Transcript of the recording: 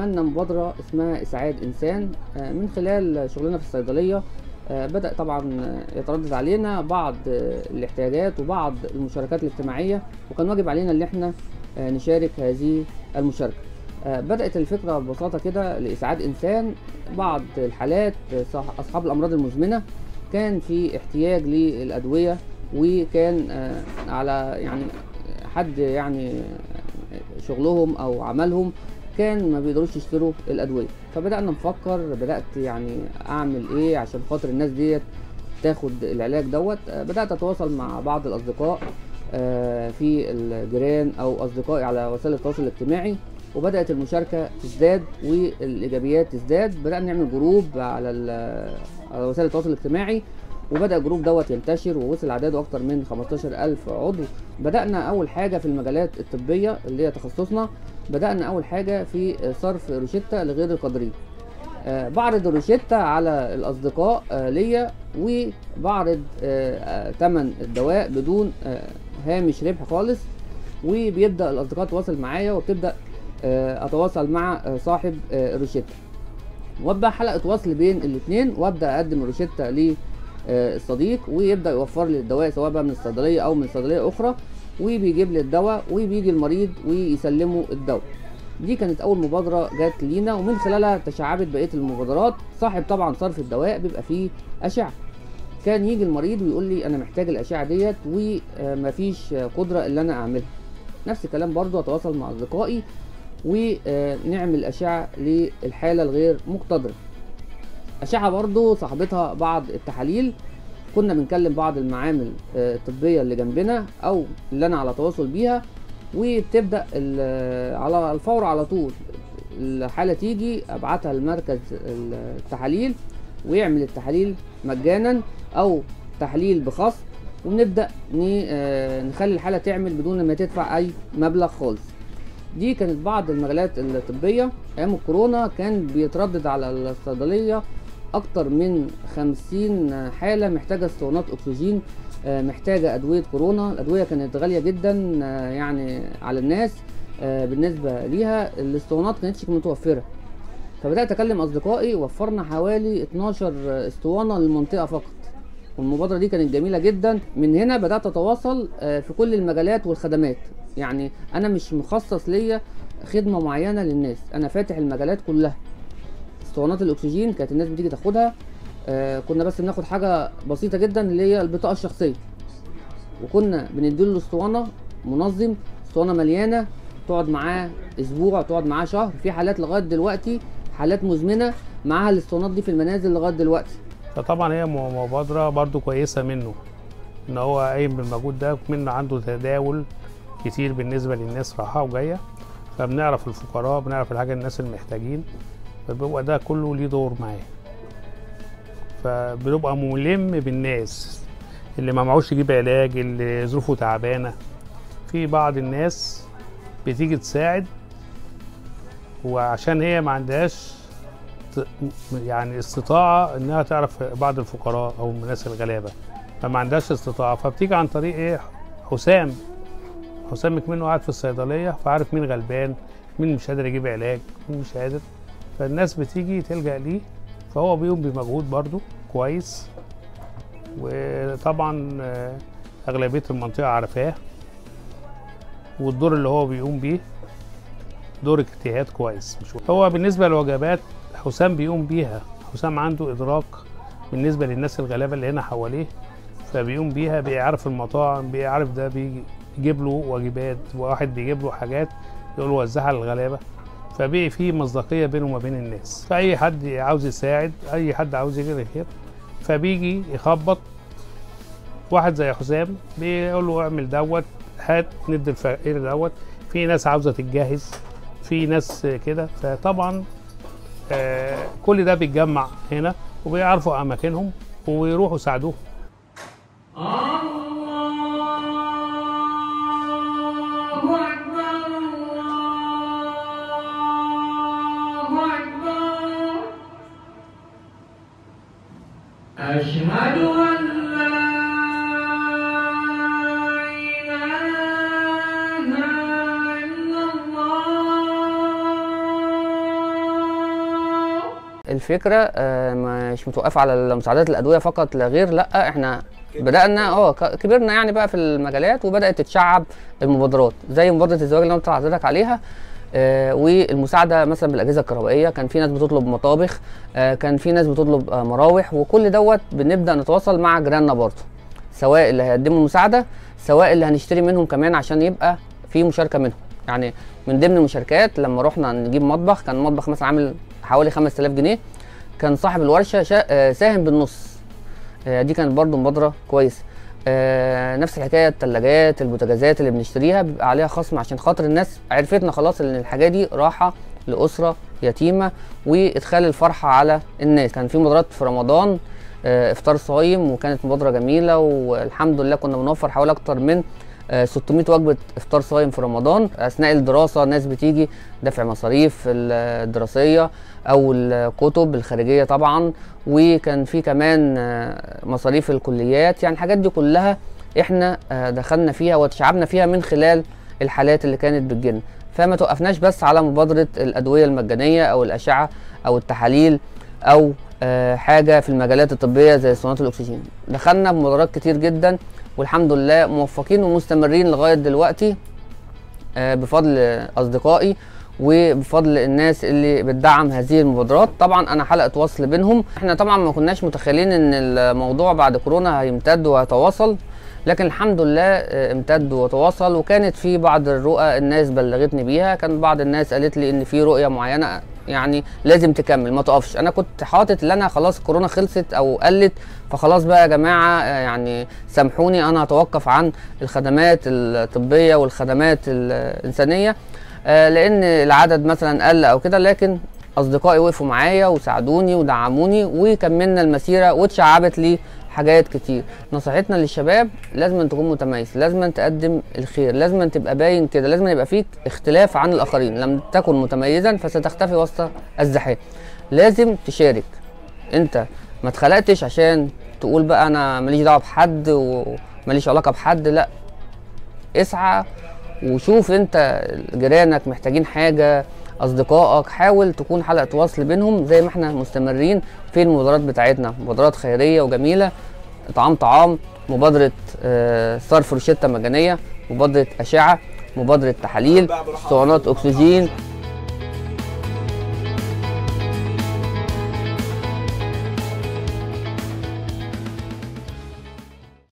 عملنا مبادرة اسمها إسعاد إنسان من خلال شغلنا في الصيدلية. بدأ طبعا يتردد علينا بعض الاحتياجات وبعض المشاركات الاجتماعية، وكان واجب علينا ان احنا نشارك هذه المشاركة. بدأت الفكرة ببساطة كده لإسعاد إنسان. بعض الحالات أصحاب الأمراض المزمنة كان في احتياج للأدوية، وكان على يعني حد يعني شغلهم او عملهم كان ما بيقدروش يشتروا الادويه، فبدانا نفكر، بدات يعني اعمل ايه عشان خاطر الناس ديت تاخد العلاج دوت. بدات اتواصل مع بعض الاصدقاء في الجيران او اصدقائي على وسائل التواصل الاجتماعي، وبدات المشاركه تزداد والايجابيات تزداد. بدانا نعمل جروب على وسائل التواصل الاجتماعي، وبدأ الجروب دوت ينتشر ووصل عدده أكتر من 15000 عضو. بدأنا أول حاجة في المجالات الطبية اللي هي تخصصنا، بدأنا أول حاجة في صرف روشتة لغير القادرين. بعرض الروشتة على الأصدقاء ليا، وبعرض تمن الدواء بدون هامش ربح خالص، وبيبدأ الأصدقاء تواصل معايا، وبتبدأ أتواصل مع صاحب الروشتة، وأبدأ حلقة وصل بين الاتنين، وأبدأ أقدم الروشتة ليه الصديق، ويبدا يوفر لي الدواء سواء بقى من الصيدليه او من صيدليه اخرى، وبيجيب لي الدواء وبيجي المريض ويسلمه الدواء. دي كانت اول مبادره جت لينا، ومن خلالها تشعبت بقيه المبادرات. صاحب طبعا صرف الدواء بيبقى فيه اشعه، كان يجي المريض ويقول لي انا محتاج الاشعه ديت ومفيش قدره ان انا اعملها. نفس الكلام برضو اتواصل مع اصدقائي ونعمل اشعه للحاله الغير مقتدره. أشعة برضو صاحبتها بعض التحاليل، كنا بنكلم بعض المعامل الطبية اللي جنبنا أو اللي أنا على تواصل بيها، وبتبدأ على الفور على طول الحالة تيجي أبعتها لمركز التحاليل، ويعمل التحاليل مجانا أو تحليل بخصم، ونبدأ نخلي الحالة تعمل بدون ما تدفع أي مبلغ خالص. دي كانت بعض المجالات الطبية. أيام الكورونا كان بيتردد على الصيدلية أكتر من 50 حالة محتاجة اسطوانات أكسجين، محتاجة أدوية كورونا. الأدوية كانت غالية جدا يعني على الناس، بالنسبة ليها الاسطوانات كانتش متوفرة، فبدأت أكلم أصدقائي، وفرنا حوالي 12 اسطوانة للمنطقة فقط، والمبادرة دي كانت جميلة جدا. من هنا بدأت أتواصل في كل المجالات والخدمات، يعني أنا مش مخصص ليا خدمة معينة للناس، أنا فاتح المجالات كلها. اسطوانات الاكسجين كانت الناس بتيجي تاخدها، كنا بس بناخد حاجه بسيطه جدا اللي هي البطاقه الشخصيه، وكنا بنديله الاسطوانه منظم، اسطوانه مليانه تقعد معاه اسبوع، تقعد معاه شهر. في حالات لغايه دلوقتي حالات مزمنه معاها الاسطوانات دي في المنازل لغايه دلوقتي. فطبعا هي مبادره برده كويسه منه، ان هو قايم بالمجهود ده، منه عنده تداول كتير بالنسبه للناس رايحه وجايه، فبنعرف الفقراء، بنعرف الحاجه الناس المحتاجين، فبيبقى ده كله ليه دور معاه، فبيبقى ملم بالناس اللي ما معهوش يجيب علاج، اللي ظروفه تعبانه. في بعض الناس بتيجي تساعد، وعشان هي ما عندهاش يعني استطاعه انها تعرف بعض الفقراء او الناس الغلابه، فما عندهاش استطاعه، فبتيجي عن طريق ايه؟ حسام منه قاعد في الصيدليه، فعارف مين غلبان، مين مش قادر يجيب علاج، مين مش قادر، فالناس بتيجي تلجأ ليه، فهو بيقوم بمجهود برضو كويس. وطبعا أغلبية المنطقة عارفاه، والدور اللي هو بيقوم بيه دور اجتهاد كويس. هو بالنسبة للوجبات حسام بيقوم بيها، حسام عنده إدراك بالنسبة للناس الغلابة اللي هنا حواليه، فبيقوم بيها، بيعرف المطاعم، بيعرف ده بيجيب له وجبات، واحد بيجيب له حاجات يقول له وزعها للغلابة، فبقي في مصداقيه بينه وما بين الناس. فاي حد عاوز يساعد، اي حد عاوز يجيب خير، فبيجي يخبط واحد زي حسام بيقول له اعمل دوت، هات ندي الفقير دوت، في ناس عاوزه تتجهز، في ناس كده. فطبعا كل ده بيتجمع هنا، وبيعرفوا اماكنهم ويروحوا يساعدوهم. أشهد أن لا إله إلا الله. الفكره مش متوقفه على مساعدات الادويه فقط لا غير، لا احنا بدانا كبرنا يعني بقى في المجالات، وبدات تتشعب المبادرات زي مبادره الزواج اللي انا قلت لحضرتك عليها، والمساعده مثلا بالاجهزه الكهربائيه. كان في ناس بتطلب مطابخ، كان في ناس بتطلب مراوح، وكل دوت بنبدا نتواصل مع جيراننا برضه، سواء اللي هيقدموا المساعده سواء اللي هنشتري منهم كمان، عشان يبقى في مشاركه منهم. يعني من ضمن المشاركات لما رحنا نجيب مطبخ، كان مطبخ مثلا عامل حوالي 5000 جنيه، كان صاحب الورشه ساهم بالنص. دي كانت برضو مبادره كويسه. نفس الحكايه الثلاجات البوتاجازات اللي بنشتريها بيبقى عليها خصم، عشان خاطر الناس عرفتنا خلاص ان الحاجه دي راحه لاسره يتيمه، وادخال الفرحه على الناس. كان في مبادرات في رمضان افطار صايم، وكانت مبادره جميله، والحمد لله كنا بنوفر حوالي اكتر من 600 وجبه افطار صايم في رمضان. اثناء الدراسه ناس بتيجي دفع مصاريف الدراسيه او الكتب الخارجيه طبعا، وكان في كمان مصاريف الكليات. يعني الحاجات دي كلها احنا دخلنا فيها وتشعبنا فيها من خلال الحالات اللي كانت بتجيلنا، فما توقفناش بس على مبادره الادويه المجانيه او الاشعه او التحاليل او حاجه في المجالات الطبيه زي صناعه الاكسجين. دخلنا بمبادرات كتير جدا، والحمد لله موفقين ومستمرين لغايه دلوقتي بفضل اصدقائي وبفضل الناس اللي بتدعم هذه المبادرات. طبعا انا حلقه وصل بينهم. احنا طبعا ما كناش متخيلين ان الموضوع بعد كورونا هيمتد وهيتواصل، لكن الحمد لله امتد وتواصل. وكانت في بعض الرؤى الناس بلغتني بيها، كان بعض الناس قالت لي ان في رؤيه معينه يعني لازم تكمل ما تقفش. انا كنت حاطط ان انا خلاص الكورونا خلصت او قلت، فخلاص بقى يا جماعه يعني سامحوني انا هتوقف عن الخدمات الطبيه والخدمات الانسانيه لان العدد مثلا قل او كده. لكن اصدقائي وقفوا معايا وساعدوني ودعموني، وكملنا المسيره واتشعبت لي حاجات كتير. نصيحتنا للشباب لازم تكون متميز، لازم تقدم الخير، لازم تبقى باين كده، لازم يبقى فيك اختلاف عن الاخرين. لم تكن متميزا فستختفي وسط الزحام. لازم تشارك، انت ما اتخلقتش عشان تقول بقى انا ماليش دعوه بحد وماليش علاقه بحد، لا اسعى وشوف انت جيرانك محتاجين حاجه، اصدقائك حاول تكون حلقه وصل بينهم. زي ما احنا مستمرين في المبادرات بتاعتنا، مبادرات خيريه وجميله، طعام، مبادره صرف روشته مجانيه، مبادره اشعه، مبادره تحاليل، اسطوانات اكسجين.